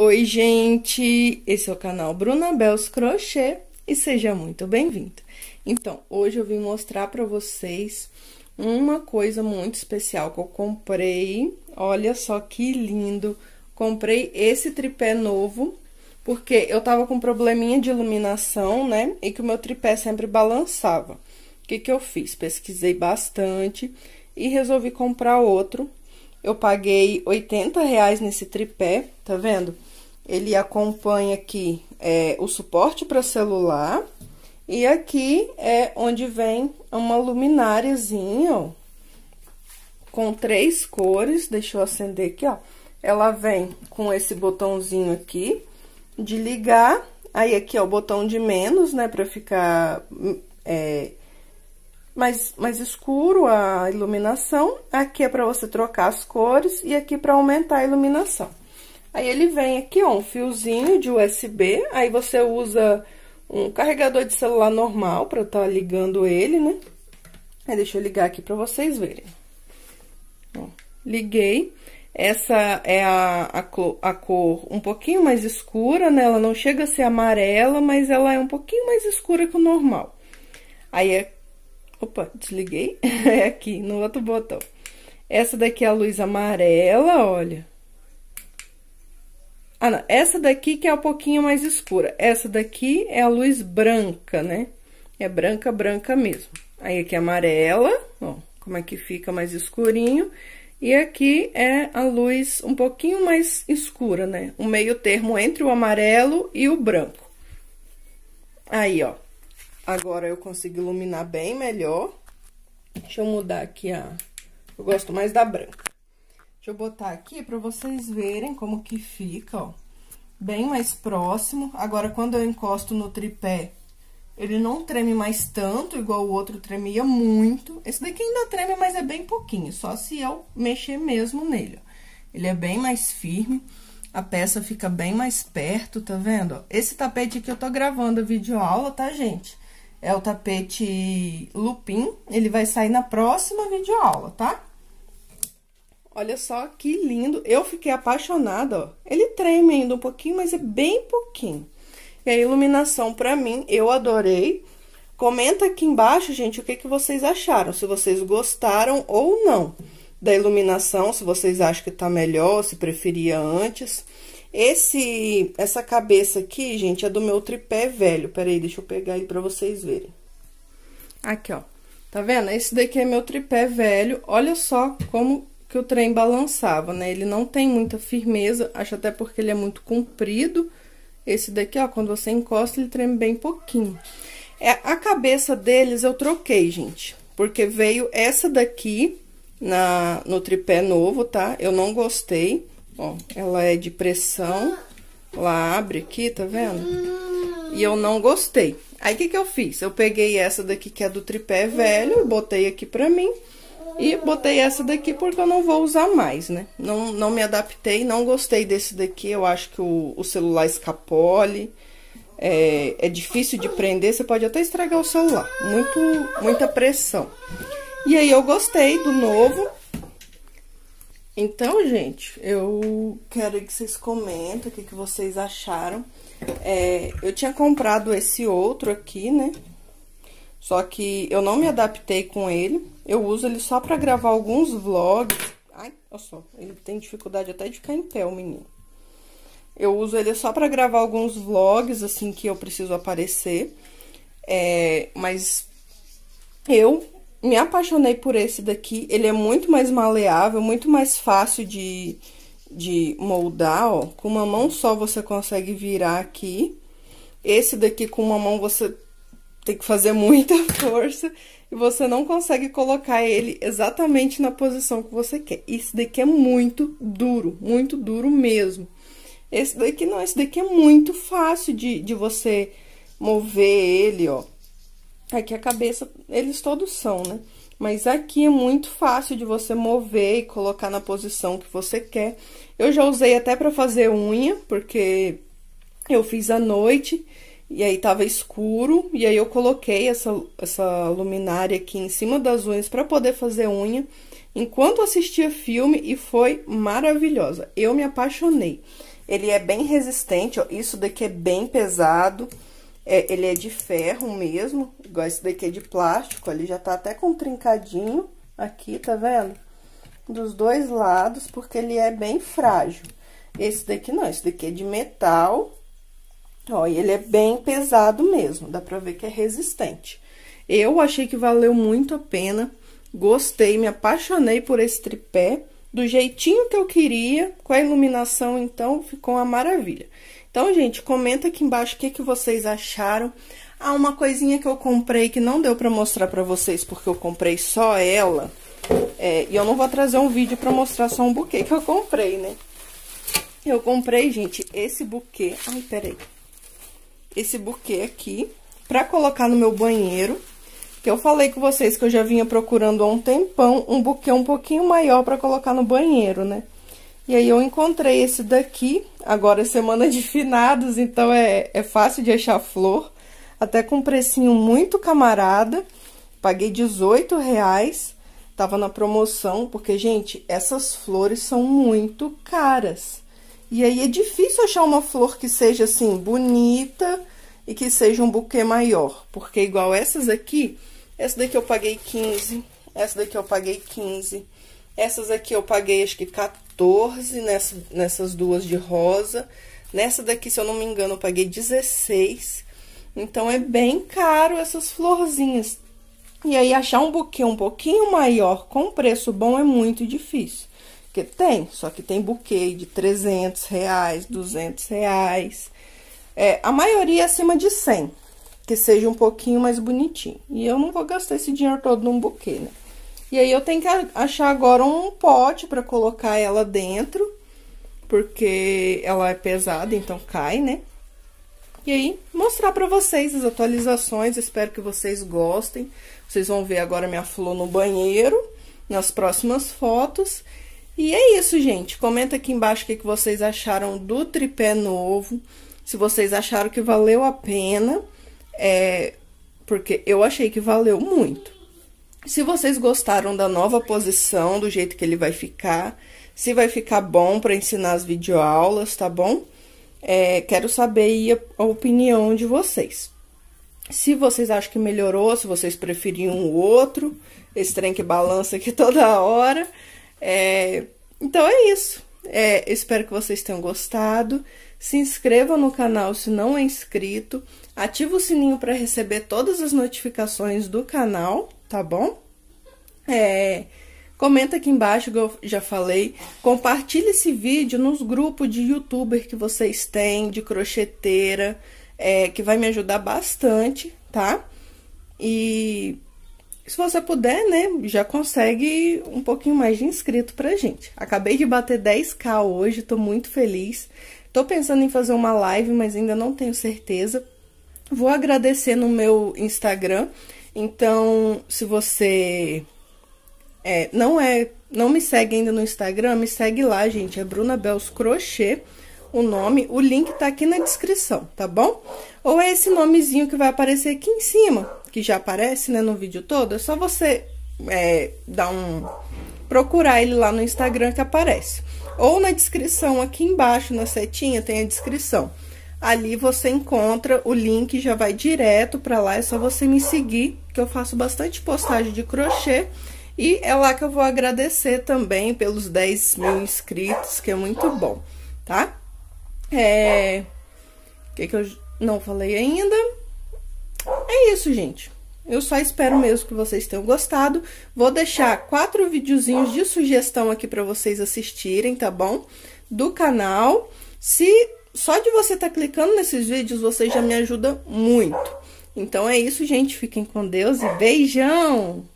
Oi, gente! Esse é o canal Bruna Bels Crochê e seja muito bem-vindo. Então, hoje eu vim mostrar pra vocês uma coisa muito especial que eu comprei. Olha só que lindo! Comprei esse tripé novo, porque eu tava com probleminha de iluminação, né? E que o meu tripé sempre balançava. O que que eu fiz? Pesquisei bastante e resolvi comprar outro. Eu paguei R$80 nesse tripé, tá vendo? Ele acompanha aqui o suporte para celular. E aqui é onde vem uma lumináriazinha, ó. Com três cores. Deixa eu acender aqui, ó. Ela vem com esse botãozinho aqui de ligar. Aí aqui é o botão de menos, né? Pra ficar mais escuro a iluminação. Aqui é pra você trocar as cores. E aqui pra aumentar a iluminação. Aí ele vem aqui, ó, um fiozinho de USB. Aí você usa um carregador de celular normal pra tá ligando ele, né? Aí deixa eu ligar aqui pra vocês verem. Ó, liguei. Essa é a cor um pouquinho mais escura, né? Ela não chega a ser amarela, mas ela é um pouquinho mais escura que o normal. Aí é... Opa, desliguei. É aqui, no outro botão. Essa daqui é a luz amarela, olha. Ah, não. Essa daqui que é um pouquinho mais escura. Essa daqui é a luz branca, né? É branca, branca mesmo. Aí aqui é amarela, ó, como é que fica mais escurinho. E aqui é a luz um pouquinho mais escura, né? Um meio termo entre o amarelo e o branco. Aí, ó. Agora eu consigo iluminar bem melhor. Deixa eu mudar aqui a... Eu gosto mais da branca. Deixa eu botar aqui pra vocês verem como que fica, ó. Bem mais próximo. Agora, quando eu encosto no tripé, ele não treme mais tanto, igual o outro tremia muito. Esse daqui ainda treme, mas é bem pouquinho, só se eu mexer mesmo nele, ó. Ele é bem mais firme, a peça fica bem mais perto, tá vendo? Ó, esse tapete aqui eu tô gravando a videoaula, tá, gente? É o tapete lupim, ele vai sair na próxima videoaula, tá? Olha só que lindo, eu fiquei apaixonada, ó. Ele treme ainda um pouquinho, mas é bem pouquinho. E a iluminação, pra mim, eu adorei. Comenta aqui embaixo, gente, o que que vocês acharam. Se vocês gostaram ou não da iluminação, se vocês acham que tá melhor, se preferia antes. Essa cabeça aqui, gente, é do meu tripé velho. Peraí, deixa eu pegar ele pra vocês verem. Aqui, ó. Tá vendo? Esse daqui é meu tripé velho. Olha só como... que o trem balançava, né? Ele não tem muita firmeza, acho até porque ele é muito comprido. Esse daqui, ó, quando você encosta, ele treme bem pouquinho. A cabeça deles eu troquei, gente, porque veio essa daqui no tripé novo, tá? Eu não gostei, ó, ela é de pressão, ela abre aqui, tá vendo? E eu não gostei. Aí, o que que eu fiz? Eu peguei essa daqui que é do tripé velho, botei aqui pra mim. E botei essa daqui porque eu não vou usar mais, né? Não me adaptei, não gostei desse daqui. Eu acho que o celular escapole. É difícil de prender, você pode até estragar o celular. Muita pressão. E aí, eu gostei do novo. Então, gente, eu quero que vocês comentem o que que vocês acharam. Eu tinha comprado esse outro aqui, né? Só que eu não me adaptei com ele. Eu uso ele só pra gravar alguns vlogs. Ai, olha só. Ele tem dificuldade até de ficar em pé, o menino. Eu uso ele só pra gravar alguns vlogs, assim, que eu preciso aparecer. Mas eu me apaixonei por esse daqui. Ele é muito mais maleável, muito mais fácil de moldar, ó. Com uma mão só você consegue virar aqui. Esse daqui com uma mão você... tem que fazer muita força e você não consegue colocar ele exatamente na posição que você quer. Esse daqui é muito duro mesmo. Esse daqui não, esse daqui é muito fácil de você mover ele, ó. Aqui a cabeça, eles todos são, né? Mas aqui é muito fácil de você mover e colocar na posição que você quer. Eu já usei até pra fazer unha, porque eu fiz à noite... E aí, tava escuro, e aí eu coloquei essa luminária aqui em cima das unhas pra poder fazer unha, enquanto assistia filme, e foi maravilhosa. Eu me apaixonei. Ele é bem resistente, ó. Isso daqui é bem pesado. É, ele é de ferro mesmo, igual esse daqui é de plástico. Ele já tá até com um trincadinho aqui, tá vendo? Dos dois lados, porque ele é bem frágil. Esse daqui não, esse daqui é de metal. Ó, e ele é bem pesado mesmo, dá pra ver que é resistente. Eu achei que valeu muito a pena, gostei, me apaixonei por esse tripé, do jeitinho que eu queria, com a iluminação, então, ficou uma maravilha. Então, gente, comenta aqui embaixo o que que vocês acharam. Ah, uma coisinha que eu comprei que não deu pra mostrar pra vocês, porque eu comprei só ela, e eu não vou trazer um vídeo pra mostrar só um buquê que eu comprei, né? Eu comprei, gente, esse buquê... Ai, peraí. Esse buquê aqui, pra colocar no meu banheiro... Que eu falei com vocês que eu já vinha procurando há um tempão um buquê um pouquinho maior pra colocar no banheiro, né? E aí eu encontrei esse daqui, agora é semana de finados, então é fácil de achar flor. Até com um precinho muito camarada, paguei R$18, tava na promoção, porque, gente, essas flores são muito caras. E aí é difícil achar uma flor que seja, assim, bonita... E que seja um buquê maior, porque igual essas aqui, essa daqui eu paguei 15, essa daqui eu paguei 15, essas aqui eu paguei acho que 14, nessas duas de rosa, nessa daqui, se eu não me engano, eu paguei 16, então é bem caro essas florzinhas. E aí, achar um buquê um pouquinho maior com preço bom é muito difícil, porque tem, só que tem buquê de R$300, R$200... a maioria é acima de 100, que seja um pouquinho mais bonitinho. E eu não vou gastar esse dinheiro todo num buquê, né? E aí, eu tenho que achar agora um pote pra colocar ela dentro, porque ela é pesada, então cai, né? E aí, mostrar pra vocês as atualizações, espero que vocês gostem. Vocês vão ver agora minha flor no banheiro, nas próximas fotos. E é isso, gente. Comenta aqui embaixo o que vocês acharam do tripé novo. Se vocês acharam que valeu a pena, porque eu achei que valeu muito. Se vocês gostaram da nova posição, do jeito que ele vai ficar, se vai ficar bom para ensinar as videoaulas, tá bom? Quero saber aí a opinião de vocês. Se vocês acham que melhorou, se vocês preferiam o outro, esse trem que balança aqui toda hora. Então, é isso. Espero que vocês tenham gostado. Se inscreva no canal se não é inscrito, ativa o sininho para receber todas as notificações do canal, tá bom? Comenta aqui embaixo, que eu já falei, compartilha esse vídeo nos grupos de youtuber que vocês têm, de crocheteira, que vai me ajudar bastante, tá? E se você puder, né, já consegue um pouquinho mais de inscrito pra gente. Acabei de bater 10.000 hoje, tô muito feliz. Tô pensando em fazer uma live, mas ainda não tenho certeza. Vou agradecer no meu Instagram. Então, se você não me segue ainda no Instagram, me segue lá, gente. É Bruna Bels Crochê, o nome. O link tá aqui na descrição, tá bom? Ou é esse nomezinho que vai aparecer aqui em cima, que já aparece, né, no vídeo todo. É só você procurar ele lá no Instagram que aparece. Ou na descrição, aqui embaixo, na setinha, tem a descrição. Ali você encontra o link, já vai direto pra lá, é só você me seguir, que eu faço bastante postagem de crochê. E é lá que eu vou agradecer também pelos 10.000 inscritos, que é muito bom, tá? O que eu não falei ainda? É isso, gente. Eu só espero mesmo que vocês tenham gostado. Vou deixar 4 videozinhos de sugestão aqui pra vocês assistirem, tá bom? Do canal. Se só de você estar clicando nesses vídeos, você já me ajuda muito. Então, é isso, gente. Fiquem com Deus e beijão!